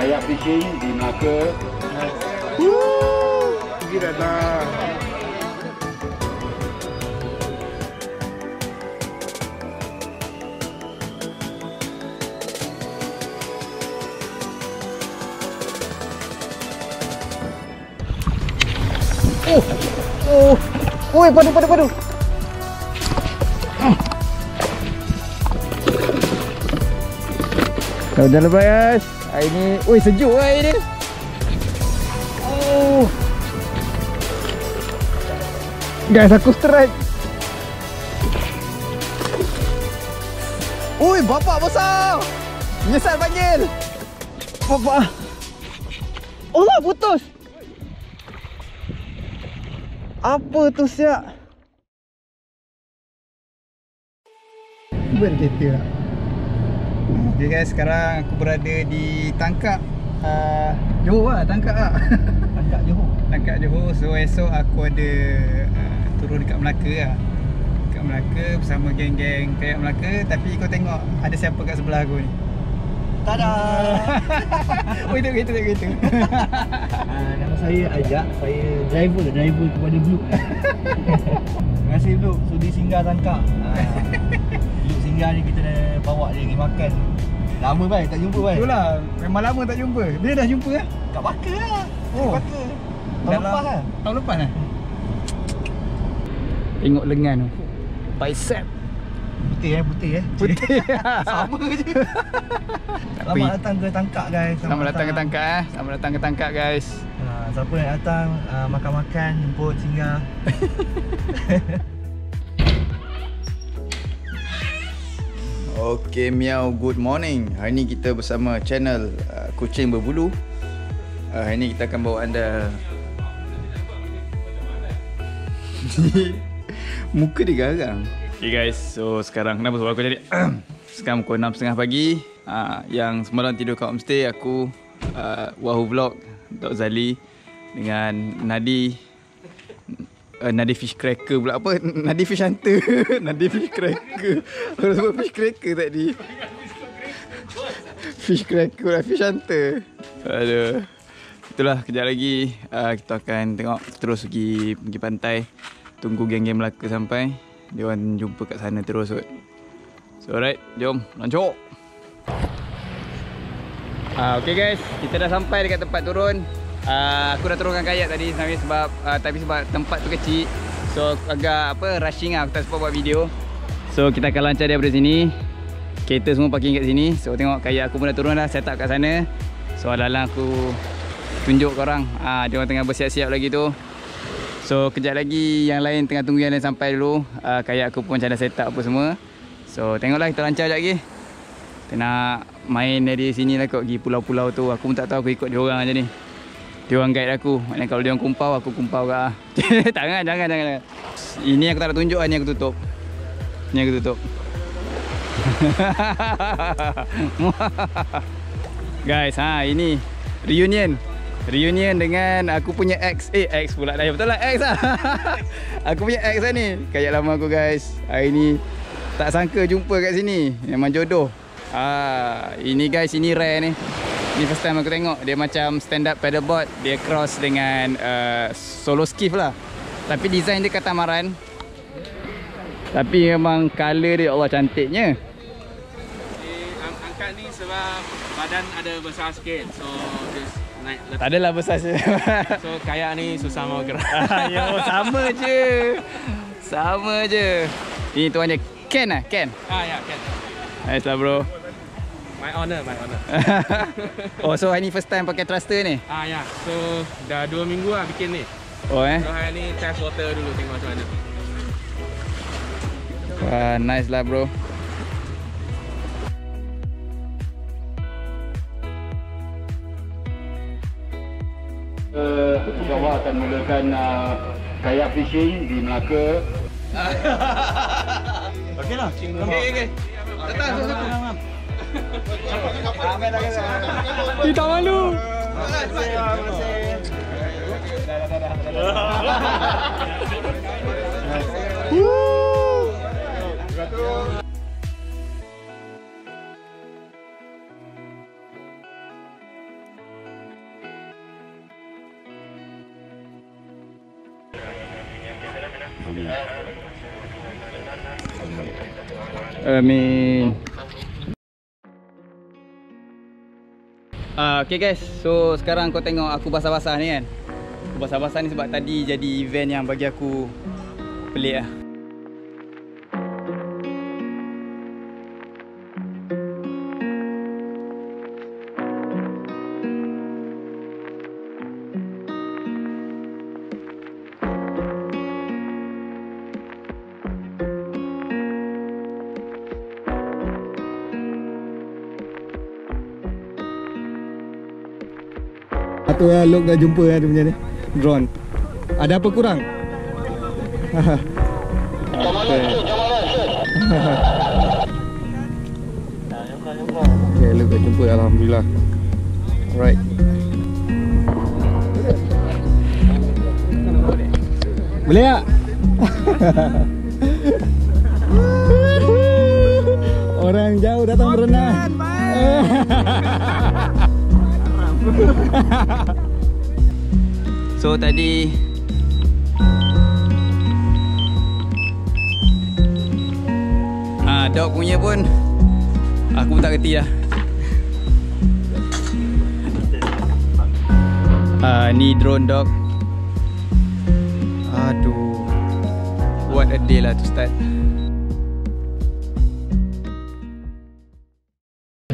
kayak fishing di Melaka. Gila dah. Oh. Oh. Oi, padu. Dah lepas guys. Hari ni, oi sejuk lah hari ni. Oh. Guys, aku strike. Oi, bapak besar. Nyesal panggil. Bapak. Oh lah, putus. Apa tu siap? Bukan kereta lah. Ok guys, sekarang aku berada di Tangkak, Johor lah, Tangkak lah. Tangkak Johor. So esok aku ada turun dekat Melaka lah. Dekat Melaka bersama geng-geng kayak Melaka. Tapi kau tengok ada siapa kat sebelah aku ni. Tada. Oh itu. Nama saya Ajak, saya driver kepada Blue. Terima kasih Blue sudi singgah Tangkak. Blue singgah ni kita dah bawa dia pergi makan. Lama baik tak jumpa baik. Itulah, memang lama tak jumpa. Bila dah jumpa ah? Kat Bakar lah. Oh. Bakar. Tahun lepas lah. Tengok lengan tu. Bicep. Putih. Sama je. Selamat datang ke Tangkak guys. Selamat datang ke Tangkak guys. Siapa yang datang makan-makan, jemput singgah. Okay Miao, good morning. Hari ni kita bersama channel Kucing Berbulu. Hari ni kita akan bawa anda. Muka dia garang. Okay guys, so sekarang kenapa sebab aku jadi sekarang pukul 6.30 pagi. Yang semalam tidur kat homestay, aku WahooVlog, Dok Zali dengan Nadi, Nadi Fish Cracker pula apa? Nadi Fish Hunter. Nadi Fish Cracker. Aku sebut Fish Cracker tadi. Fish Cracker lah, Fish Hunter. Aduh. Itulah, kejap lagi kita akan tengok terus pergi pantai. Tunggu geng-geng Melaka sampai. Dia orang jumpa kat sana terus kot. So alright, jom lancok. Okay guys, kita dah sampai dekat tempat turun. Aku dah turunkan kayak tadi sebab tempat tu kecil. So agak rushing lah, aku tak sempat buat video. So kita akan lancar daripada sini. Kereta semua parking kat sini. So tengok kayak aku pun dah turun dah, set up kat sana. So alang-alang aku tunjuk korang. Dia orang tengah bersiap-siap lagi tu. So kejap lagi yang lain tengah tunggu yang lain sampai dulu. Kayak aku pun macam dah set up apa semua. So tengoklah kita lancar sekejap lagi. Kita nak main dari sini lah kot, pergi pulau-pulau tu. Aku pun tak tahu, aku ikut diorang je ni. Diorang guide aku. Maknanya kalau diorang kumpau, aku kumpau kat Jangan. Ini aku tak nak tunjuk lah, ni aku tutup. Guys, ini Reunion dengan aku punya ex. Ex pula dah. Betul lah, ex lah. Aku punya ex lah ni. Kayak lama aku guys. Hari ni tak sangka jumpa kat sini. Memang jodoh. Ini guys, ini rare ni. Ni first time aku tengok. Dia macam stand up paddleboard. Dia cross dengan solo skiff lah. Tapi design dia katamaran. Tapi memang colour dia, Allah cantiknya. Angkat ni sebab badan ada besar sikit. So just naik, tak adalah besar je. So kayak ni susah mau gerak. Yo, sama je. Ini tuannya Ken lah, Ken. Ya, Ken. Nice lah bro. My honor. Oh, so hari ni first time pakai thruster ni? Ya. So dah 2 minggu lah bikin ni. Oh eh. So hari ni test water dulu tengok macam mana. Wah, nice lah bro. InsyaAllah akan mulakan kayak fishing di Melaka. Okey lah. Okey. Datang satu-satu. Dia tak malu. Terima kasih. Amin. Okay guys, so sekarang kau tengok aku basah-basah ni kan. Aku basah-basah ni sebab tadi jadi event yang bagi aku pelik lah. Tu lah, Lok dah jumpa lah dia punya ni drone. Ada apa kurang? Okay, Lok dah jumpa, alhamdulillah. Alright. Boleh tak? Orang jauh datang berenang. So tadi dog punya pun aku tak kerti lah. Ni drone dog. Aduh, what a day lah to start.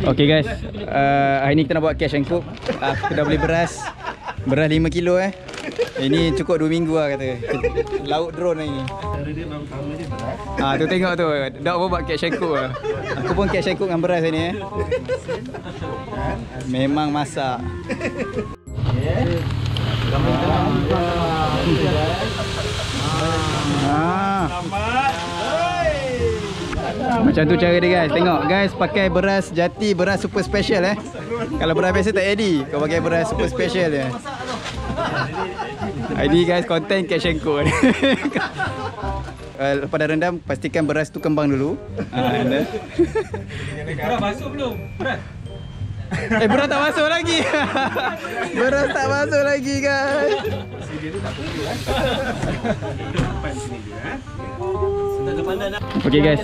Okay guys, hari ni kita nak buat cash and cook. Aku dah beli beras. Beras 5 kilo eh. Ini cukup 2 minggu lah kata. Laut drone hari ni. Cara dia baru tahu je beras. Tu tengok tu. Dak pun buat cash and cook lah. Aku pun cash and cook dengan beras hari ni eh. Memang masak. Macam tu cara dia guys. Tengok guys, pakai beras jati, beras super special eh. Kalau beras biasa tak jadi, kau pakai beras super special dia. Ini guys konten cash and cook. Lepas dah rendam, pastikan beras tu kembang dulu. Beras masuk belum? Beras? Beras tak masuk lagi. Beras tak masuk lagi guys. Okay guys.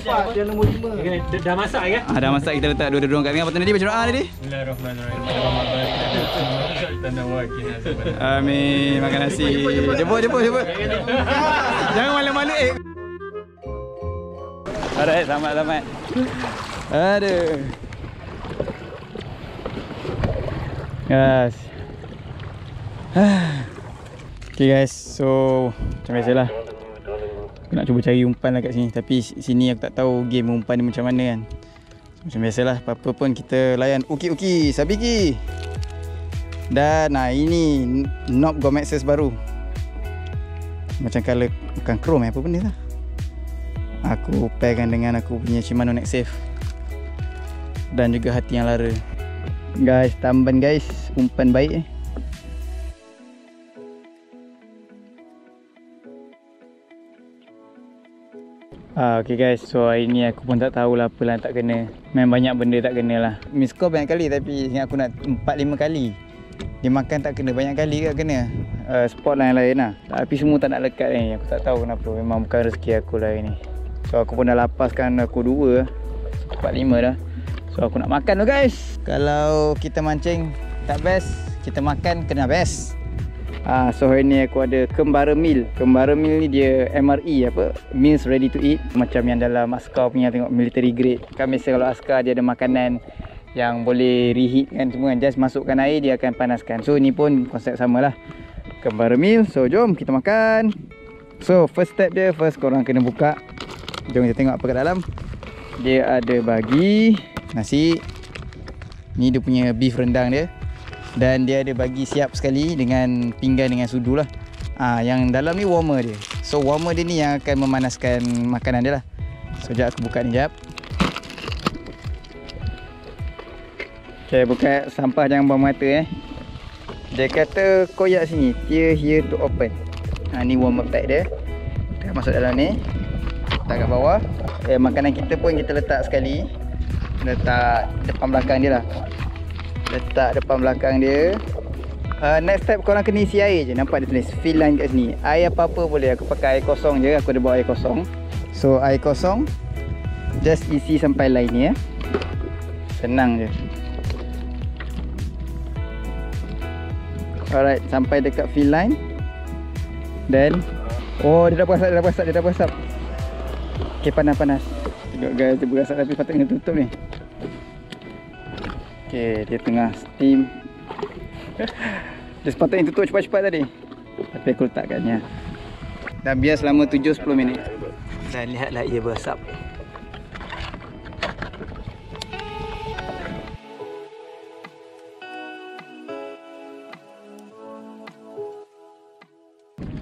Dah masak ke? Dah masak, kita letak dua-dua kat tengah. Apa tadi baca doa tadi? Bismillahirrahmanirrahim. Amin. Makan nasi. Jemput. Jangan malu-malu eh. Alright, selamat. Aduh. Guys. Okay guys, so macam biasalah. Aku nak cuba cari umpan lah kat sini. Tapi sini aku tak tahu game umpan ni macam mana kan. Macam biasalah, apa-apa pun kita layan. Uki-uki, sabiki. Dan nah ini knob Gomexus baru. Macam colour, bukan chrome apa benda lah. Aku pairkan dengan aku punya Shimano Nexave. Dan juga hati yang lara. Guys, tamban guys. Umpan baik eh. Okay guys, so hari ni aku pun tak tahulah apa lah tak kena. Memang banyak benda tak kena lah. Miss call banyak kali tapi ingat aku nak 4-5 kali. Dia makan tak kena, banyak kali ke kena. Spot lah yang lain lah. Tapi semua tak nak lekat ni, aku tak tahu kenapa. Memang bukan rezeki aku lah hari ni. So aku pun dah lapaskan aku 2 4-5 dah. So aku nak makan tu guys. Kalau kita mancing tak best, kita makan kena best. So hari ni aku ada Kembara Meal. Kembara Meal ni dia MRE apa, Meals Ready to Eat. Macam yang dalam askar punya, tengok military grade. Kan biasa kalau askar dia ada makanan yang boleh reheat kan semua kan. Just masukkan air dia akan panaskan. So ni pun konsep sama lah, Kembara Meal. So jom kita makan. So first step dia, first korang kena buka. Jom kita tengok apa kat dalam. Dia ada bagi nasi. Ni dia punya beef rendang dia. Dan dia ada bagi siap sekali dengan pinggan dengan sudu lah. Yang dalam ni warmer dia. So warmer dia ni yang akan memanaskan makanan dia lah. So sekejap aku buka ni sekejap. Okay, buka sampah jangan buang mata eh. Dia kata koyak sini, tear here to open. Ni warmer pack dia. Kita masuk dalam ni. Letak kat bawah. Makanan kita pun kita letak sekali. Letak depan belakang dia lah. Letak depan belakang dia. Next step korang kena isi air je. Nampak dia tulis fill line kat sini. Air apa-apa boleh. Aku pakai air kosong je. Aku ada bawa air kosong. So air kosong. just isi sampai line ni ya. Tenang je. Alright, sampai dekat fill line. Then oh, dia dah berasap. Okay, panas. Tengok guys, dia berasap tapi patutnya tutup ni. Okay, dia tengah steam. Dia sepatutnya tutup cepat-cepat tadi, tapi aku letakkannya. Dah biar selama 7-10 minit. Dan lihatlah ia berasap.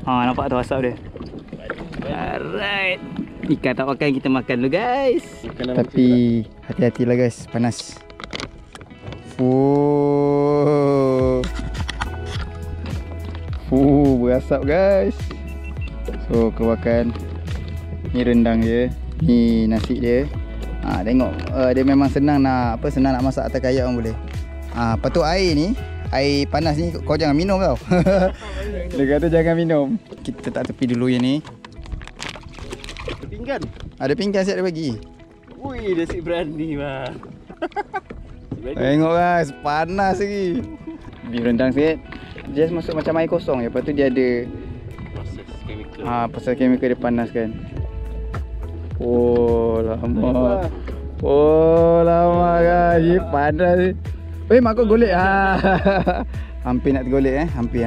Ha, nampak tu asap dia. Alright. Ikan tak makan, kita makan dulu guys. Tapi hati-hatilah guys, panas. Fuh. Fuh, berasap guys. So, keluarkan. Ni rendang dia, ni nasi dia. Ha, tengok dia memang senang nak apa, senang nak masak atas kayak orang boleh. Ah, patut air ni, air panas ni kau jangan minum tau. Dia kata jangan minum. Kita tak tepi dulu yang ni. Ada pinggan. Ada pinggan siap dia bagi. Ui, dia si berani lah. Tengok guys, panas lagi. Beli rendang sikit. Dia masuk macam air kosong je. Lepas tu dia ada proses chemical. Ah, proses chemical dia panaskan. Oh, lama. Oh, lama guys. Dia panas ni. Eh, mak kau golek. Hampir nak tergolek eh. Hampir.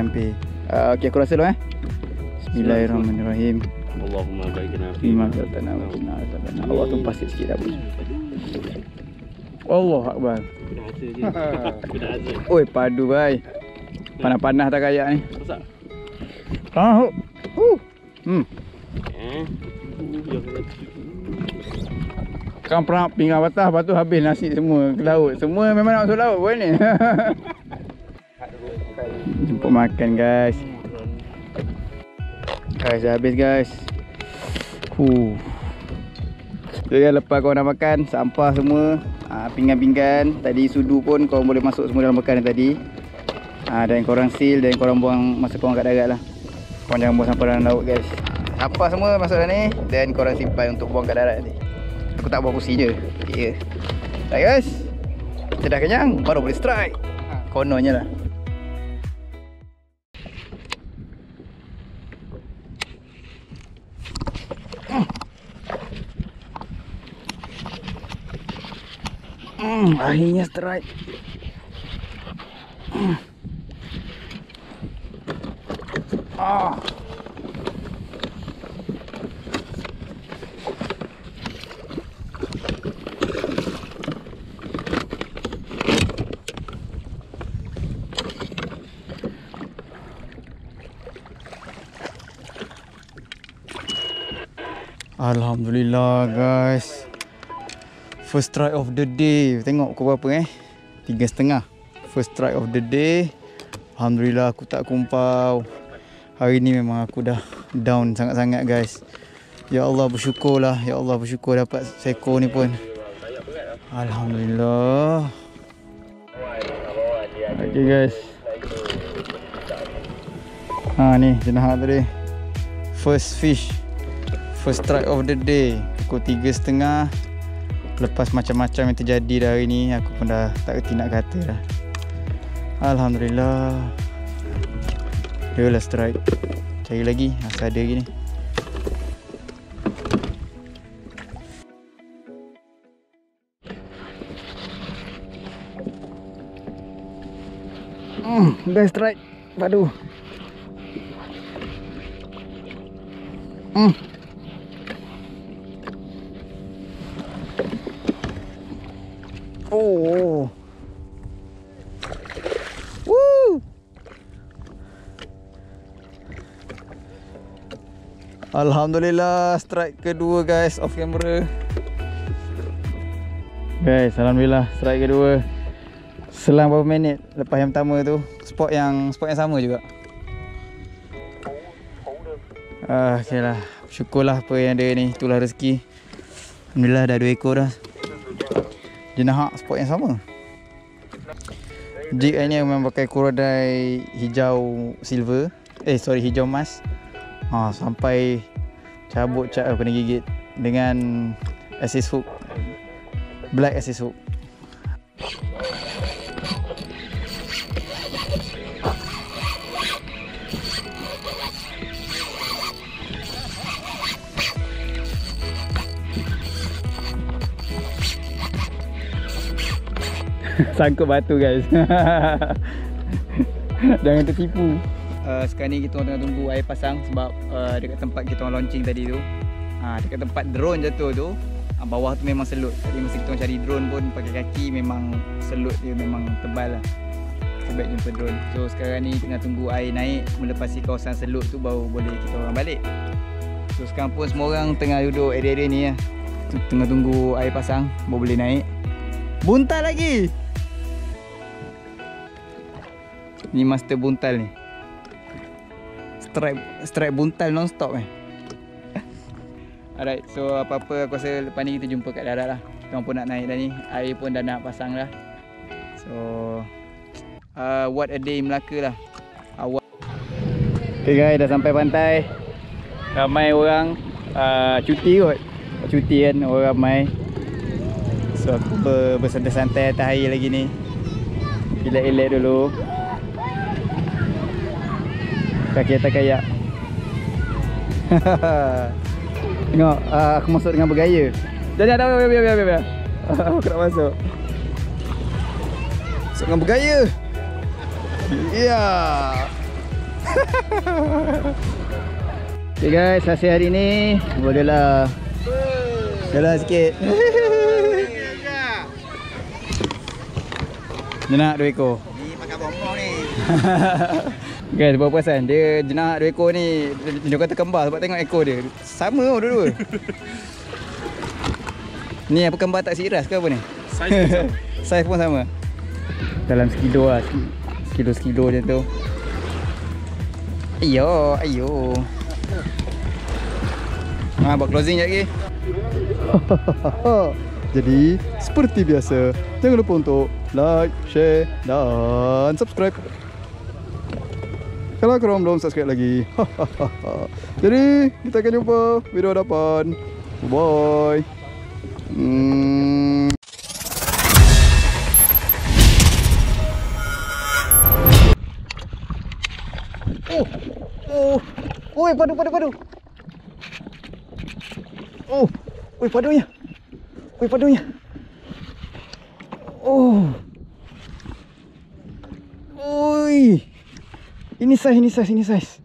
Okey, aku rasa dulu eh. Bismillahirrahmanirrahim. Allahumma baligna fi ma qatana wa inna atana. Allah tu pasir sikit dah pun. Allah akbar. Kena aja. Oi, padu bai. Panas-panas tak kayak ni. Besar. Tahu. Kan perang pinggang batas, lepas tu habis nasi semua ke laut. Semua memang nak masuk laut pun ni. Jemput makan guys. Guys, dah habis guys. Jadi lepas korang nak makan, sampah semua, pinggan-pinggan, tadi sudu pun korang boleh masuk semua dalam makanan tadi. Dan korang seal, dan korang buang masa korang kat darat lah. Korang jangan buang sampah dalam laut guys. Sampah semua masuk dalam ni, dan korang simpan untuk buang kat darat nanti. Aku tak buat kursi je. Ya. Alright guys. Kita dah kenyang, baru boleh strike. Kononnya lah. Akhirnya strike. Ah. Alhamdulillah guys, first try of the day. Tengok pukul berapa eh, 3.30. First try of the day. Alhamdulillah aku tak kumpau. Hari ni memang aku dah down sangat-sangat guys. Ya Allah bersyukur lah. Ya Allah bersyukur dapat seekor ni pun. Alhamdulillah. Okay guys. Ni jenahak tadi. First fish, first strike of the day. Pukul 3.30. Lepas macam-macam yang terjadi dah hari ni, aku pun dah tak kerti nak kata dah. Alhamdulillah. Dia lah strike. Cari lagi, asal ada lagi ni. Best strike. Padu. Oh. Woo. Alhamdulillah, strike kedua guys, off camera. Guys, alhamdulillah strike kedua. Selang berapa minit lepas yang pertama tu, spot yang sama juga. Okeylah, syukurlah apa yang ada ni, itulah rezeki. Alhamdulillah dah 2 ekor dah. Jenahak spot yang sama. Jig ni memang pakai kurodai hijau silver. Hijau emas. Sampai cabut kena gigit dengan assist hook black as isu. Sangkut batu guys. Jangan tertipu. Sekarang ni kita orang tengah tunggu air pasang sebab dekat tempat kita orang launching tadi tu, dekat tempat drone jatuh tu, bawah tu memang selut. Jadi masa kita orang cari drone pun pakai kaki memang selut dia, memang tebal lah. Sebab jumpa drone. So sekarang ni tengah tunggu air naik, melepasi kawasan selut tu baru boleh kita orang balik. So sekarang pun semua orang tengah duduk area-area ni lah. Tengah tunggu air pasang baru boleh naik. Buntal lagi. Ni master buntal ni. Strike buntal non-stop eh. Alright, so apa-apa aku rasa lepas ni kita jumpa kat darat lah. Kita pun nak naik dah ni, air pun dah nak pasang dah. So what a day in Melaka lah. Okay guys, dah sampai pantai. Ramai orang cuti kot. Cuti kan, orang ramai. So aku bersantai-santai atas air lagi ni. Elak-elak dulu kaki atas kayak. Tengok, aku masuk dengan bergaya. Jangan, biar. Aku nak masuk. Masuk dengan bergaya. Ya. Okay guys, hasil hari ni bolehlah. Jalan sikit. Jenak 2 ekor. Ni pakai bombong ni. Guys, buat perasan dia jenak 2 ekor ni, dia kata kembar sebab tengok ekor dia sama tau dua-dua. Ni apa kembar tak siras ke apa ni? Saiz pun sama. Dalam sekilo lah, sekilo je tu. Ayo. Buat closing sekejap lagi. Jadi, seperti biasa, jangan lupa untuk like, share dan subscribe. Kalau korang belum subscribe lagi. Jadi kita akan jumpa video depan. Bye. Oi, padu. Oh, oi padunya. Oh. Oi. Ini saiz.